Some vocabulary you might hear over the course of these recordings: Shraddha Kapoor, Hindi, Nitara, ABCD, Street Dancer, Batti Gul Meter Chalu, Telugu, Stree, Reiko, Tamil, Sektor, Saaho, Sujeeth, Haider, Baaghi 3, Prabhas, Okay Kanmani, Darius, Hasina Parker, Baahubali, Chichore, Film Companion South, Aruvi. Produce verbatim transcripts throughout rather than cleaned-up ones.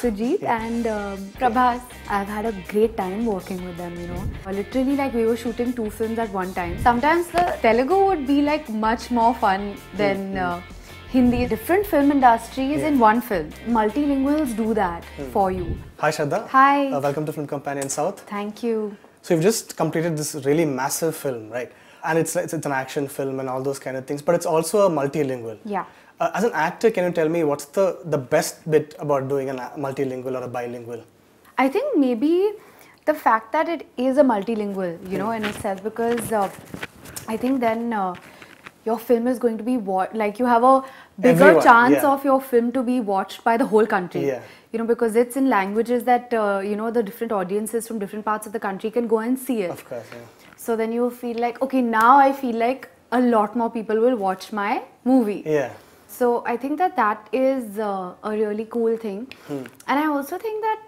Sujeeth and um, Prabhas. I've had a great time working with them, you know. Literally, like, we were shooting two films at one time. Sometimes the Telugu would be like much more fun than uh, Hindi. Different film industries yeah. in one film. Multilinguals do that hmm. for you. Hi Shraddha. Hi. Uh, welcome to Film Companion South. Thank you. So you've just completed this really massive film, right? And it's, it's, it's an action film and all those kind of things, but it's also a multilingual. Yeah. Uh, as an actor, can you tell me what's the, the best bit about doing a multilingual or a bilingual? I think maybe the fact that it is a multilingual, you mm. know, in itself, because uh, I think then uh, your film is going to be, like, you have a bigger Everyone, chance yeah. of your film to be watched by the whole country. Yeah. You know, because it's in languages that, uh, you know, the different audiences from different parts of the country can go and see it. Of course, yeah. So then you feel like, okay, now I feel like a lot more people will watch my movie. Yeah. So I think that that is uh, a really cool thing. Hmm. And I also think that,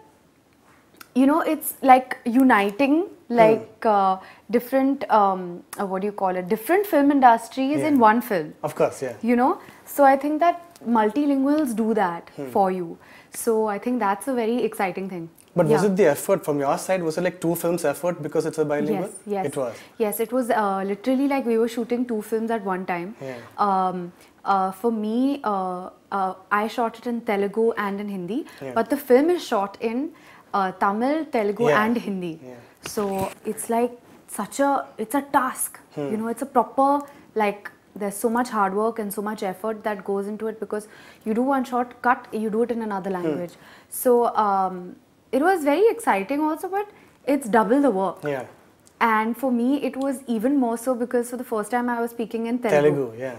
you know, it's like uniting like hmm. uh, different, um, uh, what do you call it, different film industries yeah. in one film. Of course, yeah. You know, so I think that multilinguals do that hmm. for you. So I think that's a very exciting thing. But yeah. was it the effort from your side? Was it like two films effort because it's a bilingual? Yes, yes. It was? Yes, it was uh, literally like we were shooting two films at one time. Yeah. Um, uh, for me, uh, uh, I shot it in Telugu and in Hindi. Yeah. But the film is shot in uh, Tamil, Telugu yeah. and Hindi. Yeah. So it's like such a, it's a task. Hmm. You know, it's a proper, like, there's so much hard work and so much effort that goes into it because you do one shot cut, you do it in another language. Hmm. So, um... it was very exciting also, but it's double the work. Yeah. And for me, it was even more so because for the first time I was speaking in Telugu. Telugu, yeah.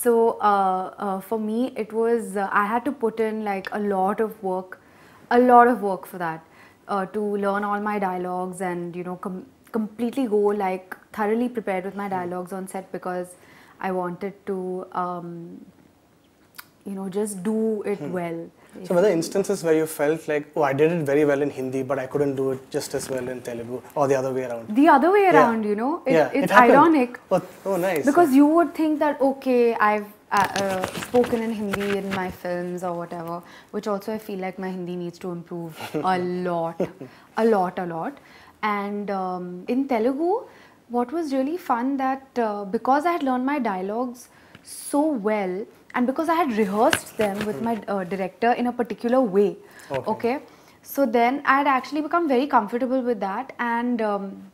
So uh, uh, for me, it was uh, I had to put in like a lot of work, a lot of work for that, uh, to learn all my dialogues and, you know, com completely go like thoroughly prepared with my dialogues on set because I wanted to, um, you know, just do it hmm. well. So were there instances where you felt like, oh, I did it very well in Hindi, but I couldn't do it just as well in Telugu, or the other way around? The other way around, yeah. you know, it, yeah, it's it ironic. Oh, oh, nice. Because you would think that, okay, I've uh, uh, spoken in Hindi in my films or whatever, which also I feel like my Hindi needs to improve a lot, a lot, a lot. And um, in Telugu, what was really fun that uh, because I had learned my dialogues so well, and because I had rehearsed them with my uh, director in a particular way, okay. okay? So then I had actually become very comfortable with that, and um,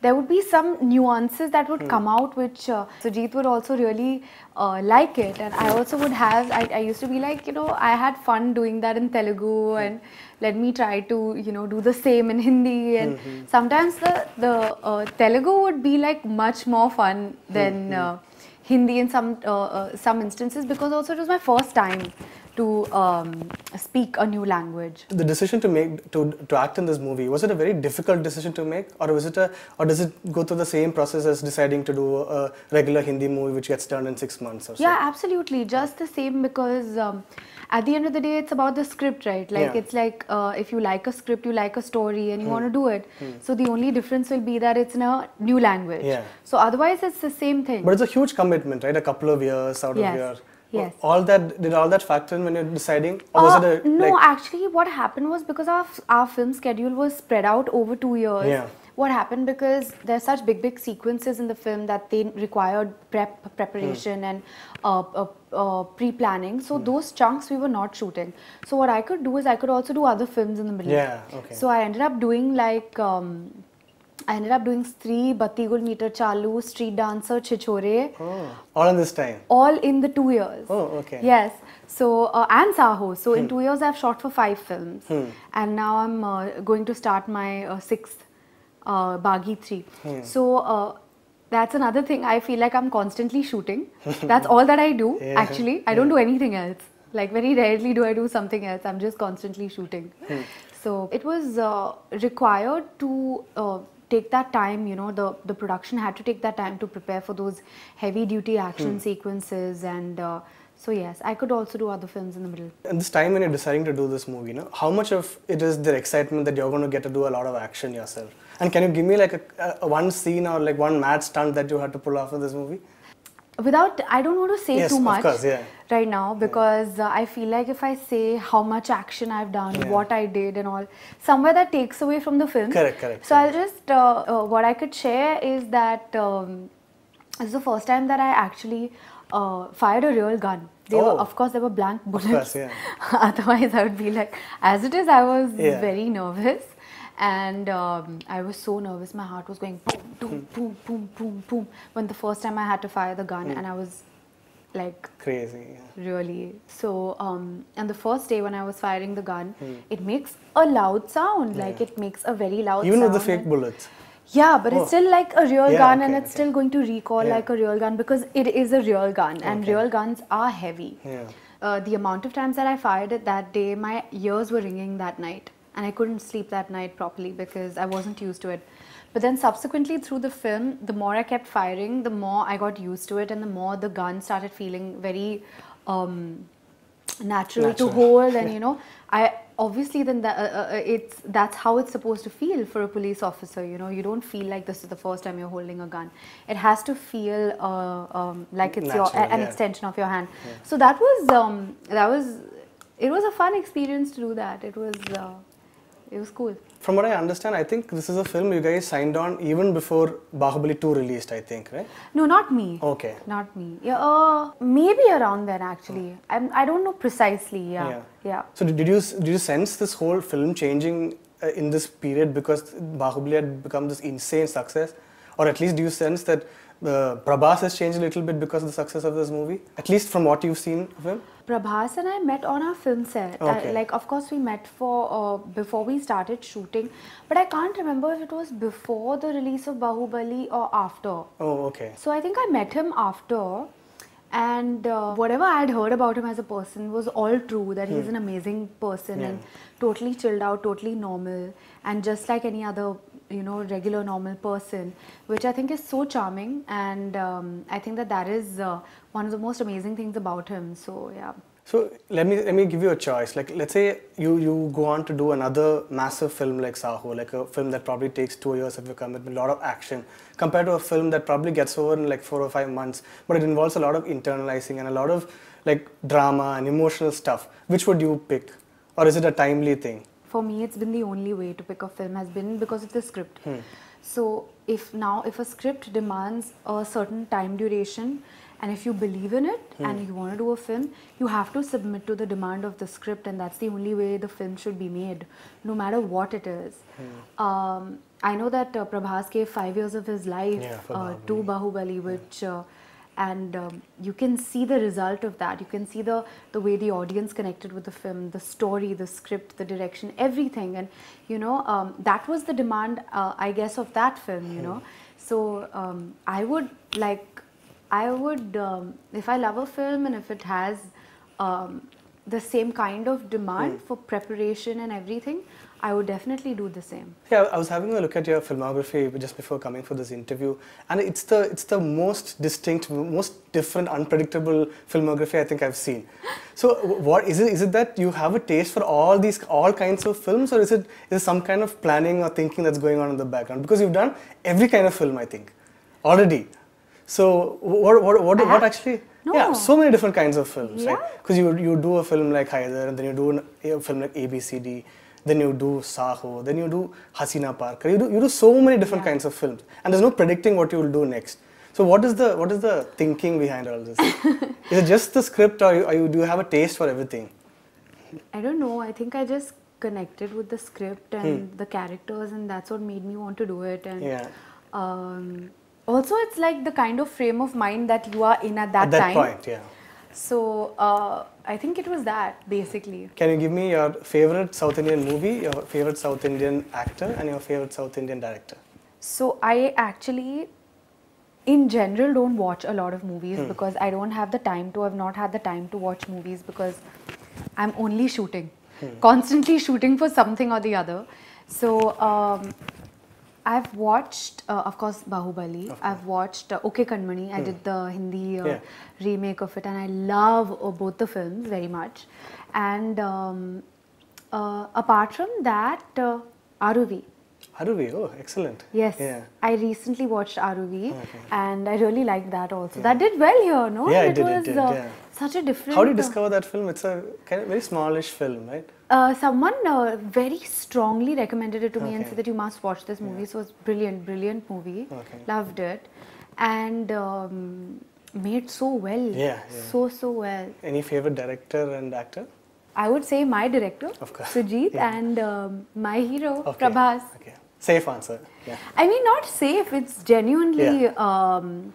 there would be some nuances that would hmm. come out which uh, Sujeeth would also really uh, like it, and I also would have, I, I used to be like, you know, I had fun doing that in Telugu and let me try to, you know, do the same in Hindi, and mm-hmm. sometimes the, the uh, Telugu would be like much more fun than mm-hmm. uh, Hindi in some uh, uh, some instances, because also it was my first time to um, speak a new language. The decision to make to to act in this movie, was it a very difficult decision to make, or was it a or does it go through the same process as deciding to do a regular Hindi movie which gets done in six months or so? Yeah, absolutely, just the same, because um, at the end of the day, it's about the script, right? Like yeah. it's like uh, if you like a script, you like a story, and you hmm. want to do it. Hmm. So the only difference will be that it's in a new language. Yeah. So otherwise, it's the same thing. But it's a huge commitment, right? A couple of years out yes. of your. Yes. All that, did all that factor in when you're deciding? Or was uh, it a, no, like actually what happened was because our, our film schedule was spread out over two years. Yeah. What happened, because there's such big, big sequences in the film that they required prep, preparation hmm. and uh, uh, uh, pre-planning. So hmm. those chunks we were not shooting. So what I could do is I could also do other films in the middle. Yeah, okay. So I ended up doing like, um, I ended up doing Stree, Batti Gul Meter Chalu, Street Dancer, Chichore. Oh, all in this time? All in the two years. Oh, okay. Yes. So, uh, and Saaho. So, hmm. in two years I've shot for five films. Hmm. And now I'm uh, going to start my uh, sixth, uh, Baaghi three. Hmm. So, uh, that's another thing. I feel like I'm constantly shooting. That's all that I do, yeah. actually. I don't yeah. do anything else. Like, very rarely do I do something else. I'm just constantly shooting. Hmm. So, it was uh, required to... Uh, take that time, you know, the, the production had to take that time to prepare for those heavy duty action hmm. sequences, and uh, so yes, I could also do other films in the middle. And this time when you're deciding to do this movie, no, how much of it is the excitement that you're going to get to do a lot of action yourself? And can you give me like a, a, a one scene or like one mad stunt that you had to pull off in this movie? without, I don't want to say yes, too much of course, yeah. right now, because uh, I feel like if I say how much action I've done, yeah. what I did and all, somewhere that takes away from the film. Correct, correct. So correct. I'll just, uh, uh, what I could share is that um, this is the first time that I actually uh, fired a real gun. They oh. were, of course, there were blank bullets. Of course, yeah. Otherwise, I would be like, as it is, I was yeah. very nervous. And um, I was so nervous, my heart was going boom, boom, hmm. boom, boom, boom, boom. When the first time I had to fire the gun hmm. and I was like... Crazy. Yeah. Really. So, um, and the first day when I was firing the gun, hmm. it makes a loud sound. Yeah. Like it makes a very loud Even sound. Even with the fake bullets. Yeah, but oh. it's still like a real yeah, gun okay, and it's okay. still going to recoil yeah. like a real gun because it is a real gun okay. and real guns are heavy. Yeah. Uh, the amount of times that I fired it that day, my ears were ringing that night. And I couldn't sleep that night properly because I wasn't used to it. But then subsequently through the film, the more I kept firing, the more I got used to it and the more the gun started feeling very um, natural, natural to hold. And, you know, I obviously then the, uh, uh, it's that's how it's supposed to feel for a police officer. You know, you don't feel like this is the first time you're holding a gun. It has to feel uh, um, like it's natural, your, an yeah. extension of your hand. Yeah. So that was, um, that was, it was a fun experience to do that. It was... Uh, It was cool. From what I understand, I think this is a film you guys signed on even before Baahubali two released, I think, right? No, not me. Okay. Not me. Yeah, uh, maybe around then, actually. Mm. I'm, I don't know precisely, yeah. yeah. yeah. So did you, did you sense this whole film changing uh, in this period because Baahubali had become this insane success? Or at least do you sense that uh, Prabhas has changed a little bit because of the success of this movie? At least from what you've seen of him? Prabhas and I met on our film set. Okay. I, like, of course, we met for uh, before we started shooting, but I can't remember if it was before the release of Baahubali or after. Oh, okay. So I think I met him after, and uh, whatever I had heard about him as a person was all true. That hmm. he's an amazing person yeah. and totally chilled out, totally normal, and just like any other, you know, regular normal person, which I think is so charming, and um, I think that that is uh, one of the most amazing things about him. So yeah. So let me let me give you a choice. Like let's say you you go on to do another massive film like Saaho, like a film that probably takes two years of your commitment, a lot of action, compared to a film that probably gets over in like four or five months, but it involves a lot of internalizing and a lot of like drama and emotional stuff. Which would you pick, or is it a timely thing? For me, it's been the only way to pick a film has been because of the script. Hmm. So if now, if a script demands a certain time duration and if you believe in it hmm. and you want to do a film, you have to submit to the demand of the script, and that's the only way the film should be made, no matter what it is. Hmm. Um, I know that uh, Prabhas gave five years of his life yeah, uh, Baahubali. to Baahubali, which... Yeah. Uh, And um, you can see the result of that. You can see the, the way the audience connected with the film, the story, the script, the direction, everything. And, you know, um, that was the demand, uh, I guess, of that film, you know. So um, I would, like, I would, um, if I love a film and if it has um, the same kind of demand mm. for preparation and everything, I would definitely do the same. Yeah, I was having a look at your filmography just before coming for this interview, and it's the it's the most distinct, most different, unpredictable filmography I think I've seen. So, what is it? Is it that you have a taste for all these all kinds of films, or is it is it some kind of planning or thinking that's going on in the background? Because you've done every kind of film, I think, already. So, what what what, what actually? No. Yeah, so many different kinds of films, yeah. right? Because you you do a film like Haider, and then you do a film like A B C D. Then you do Saaho, then you do Hasina Parker. You do, you do so many different yeah. kinds of films, and there's no predicting what you will do next. So what is the what is the thinking behind all this? Is it just the script, or are you, do you have a taste for everything? I don't know. I think I just connected with the script and hmm. the characters, and that's what made me want to do it. And yeah. um, also, it's like the kind of frame of mind that you are in at that, at that time. point, yeah. So, uh, I think it was that, basically. Can you give me your favorite South Indian movie, your favorite South Indian actor and your favorite South Indian director? So, I actually, in general, don't watch a lot of movies hmm. because I don't have the time to, I've not had the time to watch movies because I'm only shooting, hmm. constantly shooting for something or the other. So, um, I've watched, uh, of course, Baahubali. Of course. I've watched uh, Okay Kanmani. Hmm. I did the Hindi uh, yeah. remake of it, and I love uh, both the films very much. And um, uh, apart from that, uh, Aruvi. Aruvi, oh, excellent. Yes. Yeah. I recently watched Aruvi, okay, and I really liked that also. Yeah. That did well here, no? Yeah, it, it did, was, it did, uh, yeah. Such a different... How did you discover that film? It's a kind of very smallish film, right? Uh, someone uh, very strongly recommended it to me, okay, and said that you must watch this movie. Yeah. So it was brilliant, brilliant movie. Okay. Loved it. And um, made so well. Yeah, yeah. So, so well. Any favorite director and actor? I would say my director, of course, Sujeeth, yeah, and um, my hero, okay, Prabhas. Okay. Safe answer. Yeah. I mean, not safe. It's genuinely, yeah, um,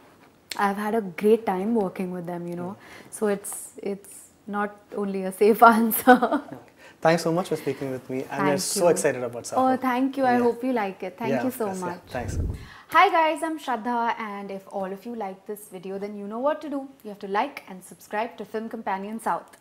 I've had a great time working with them, you know. Mm. So it's it's not only a safe answer. Okay. Thanks so much for speaking with me. And I'm so excited about Saaho. Oh, thank you. I yeah. hope you like it. Thank yeah, you so course, much. Yeah. Thanks. Hi guys, I'm Shraddha, and if all of you like this video, then you know what to do. You have to like and subscribe to Film Companion South.